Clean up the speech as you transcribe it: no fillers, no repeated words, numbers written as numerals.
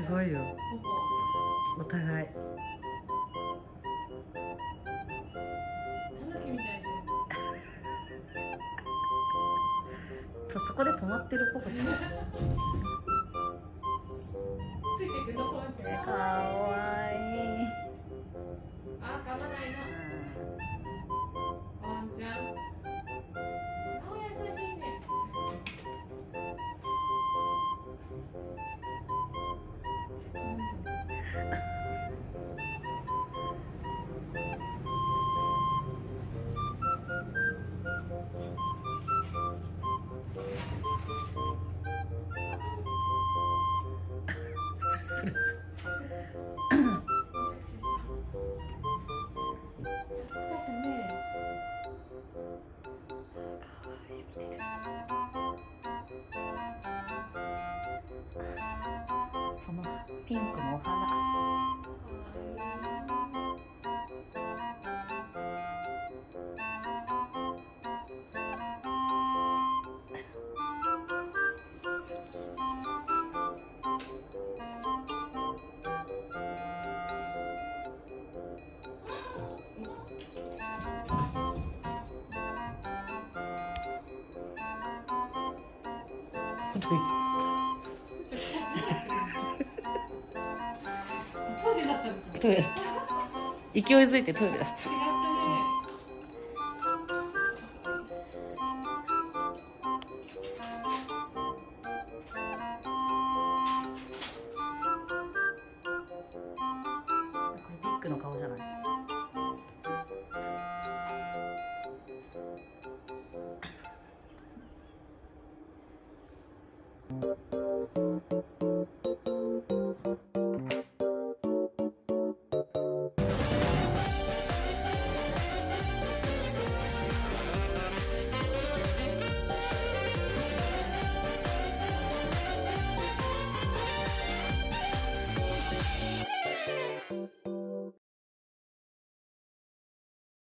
すごいよ。お互い。とそこで止まってるポコちゃん。ついてくるポコちゃん。かわいい。あ、噛まないな。そのピンクのお花。トイレだった。勢いづいてトイレだった。